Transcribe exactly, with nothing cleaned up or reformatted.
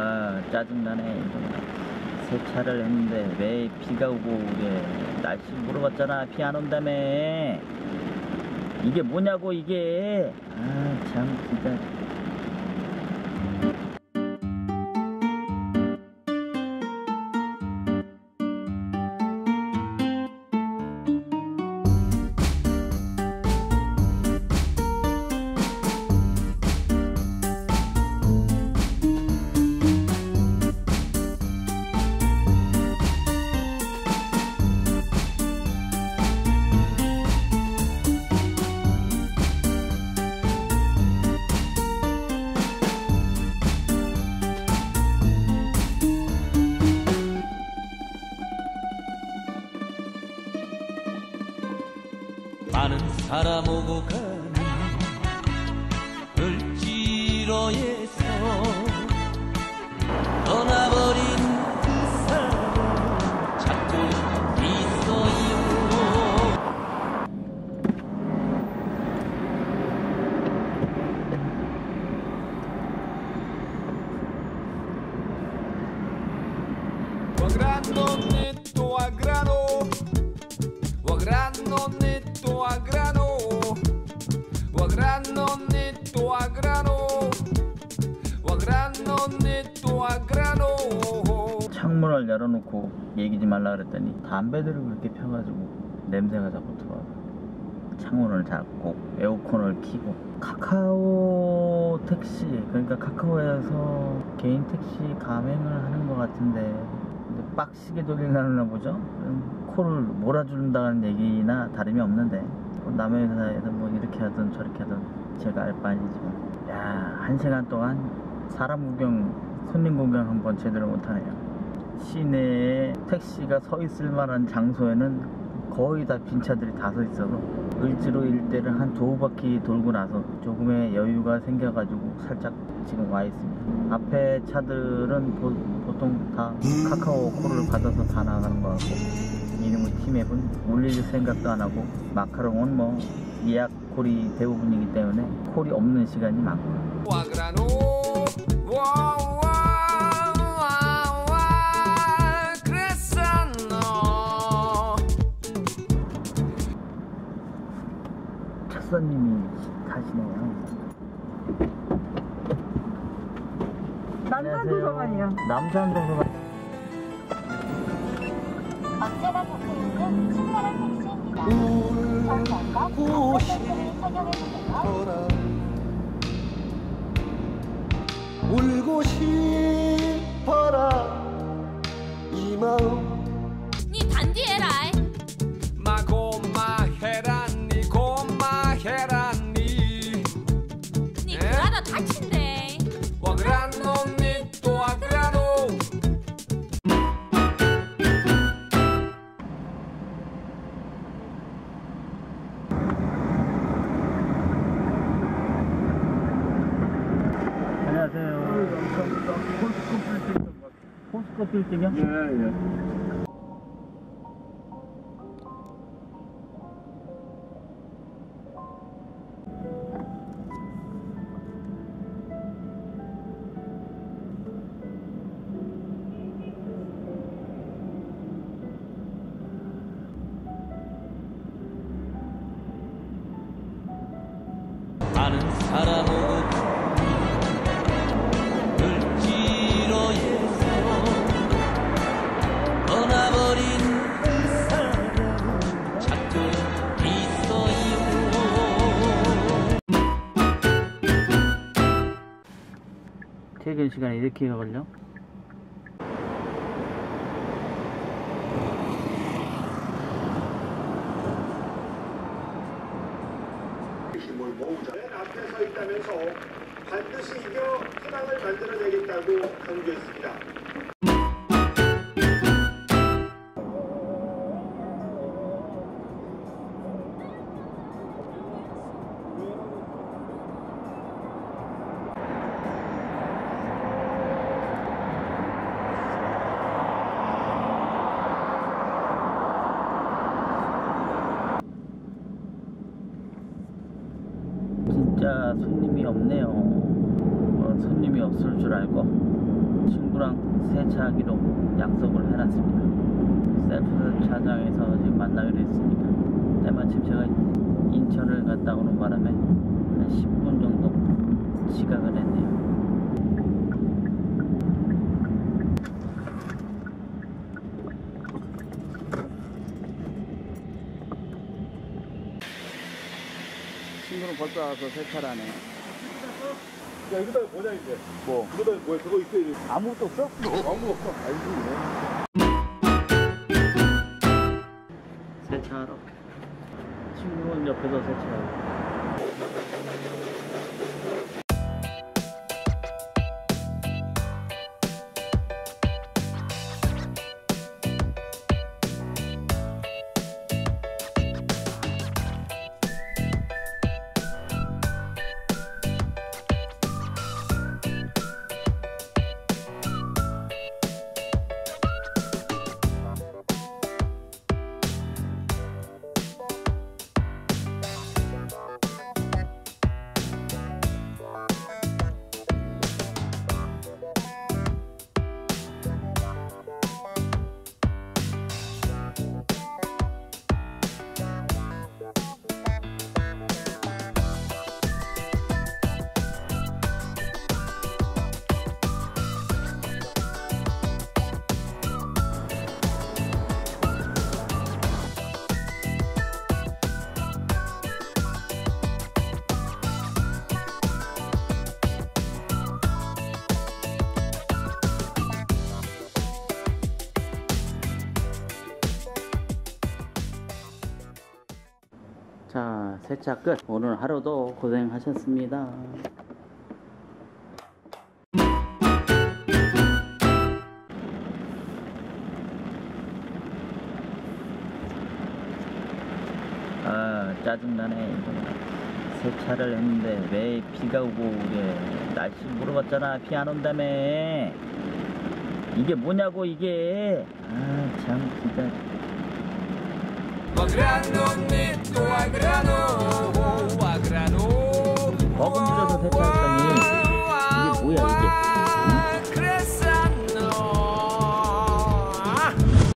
아, 짜증나네. 세차를 했는데 왜 비가 오고 오게. 날씨 물어봤잖아. 비 안 온다며. 이게 뭐냐고 이게. 아, 참 진짜. 많은 사람 오고 가는 을지로에서 떠나버린 그 사람 찾고 있어요. A grano, o a grano netto a grano, o a grano netto a grano. 창문을 열어놓고 얘기지 말라 그랬더니 담배들을 그렇게 펴가지고 냄새가 자꾸 들어와. 창문을 닫고 에어컨을 켜고 카카오 택시, 그러니까 카카오에서 개인 택시 가맹을 하는 것 같은데 빡시게 돌리려나 보죠? 코를 몰아준다는 얘기나 다름이 없는데 남의 회사에서 뭐 이렇게 하든 저렇게 하든 제가 알 바 아니지만, 야, 한 시간 동안 사람 구경, 손님 구경 한번 제대로 못하네요. 시내에 택시가 서 있을 만한 장소에는 거의 다 빈차들이 다 서 있어서 을지로 일대를 한 두 바퀴 돌고 나서 조금의 여유가 생겨가지고 살짝 지금 와 있습니다. 앞에 차들은 보, 보통 다 카카오 콜을 받아서 다 나가는 것 같고, 이놈의 팀앱은 올릴 생각도 안 하고, 마카롱은 뭐 예약 콜이 대부분이기 때문에 콜이 없는 시간이 많고. 첫손님이 가시네요. 남산 도서관이요. 남산 도서관. 언제나 갖고 있는 친절한 택시입니다. 정상과 고시 설명해주세요. 울고 싶어라 이 마음 니 단디해라 마고마해라 니 고마해라 니 니 그러다 다친대 와그란노 니 또 와그란노. 빌딩이요? 예, 예. 아는 사람 퇴근 시간에 이렇게 걸려? 힘을 모으자. 맨 앞에 서 있다면서 반드시 이겨 희망을 만들어내겠다고 강조했습니다. 진짜 손님이 없네요. 어, 손님이 없을 줄 알고 친구랑 세차하기로 약속을 해놨습니다. 셀프 차장에서 지금 만나기로 했으니까 때마침 제가 인천을 갔다 오는 바람에 한 십 분 정도 지각을 했네요. 친구는 벌써 와서 세차를 하네. 야, 이거다 뭐냐 이제? 뭐? 이거다 뭐야? 그거 있어 이제. 아무것도 없어? 아무것도 없어. 알지? 세차하러. 친구는 옆에서 세차하고. 자, 세차 끝. 오늘 하루도 고생하셨습니다. 아, 짜증나네. 세차를 했는데 왜 비가 오고 그래. 날씨 물어봤잖아. 비 안 온다며. 이게 뭐냐고 이게. 아, 참 진짜. Грянул, не то, а грянул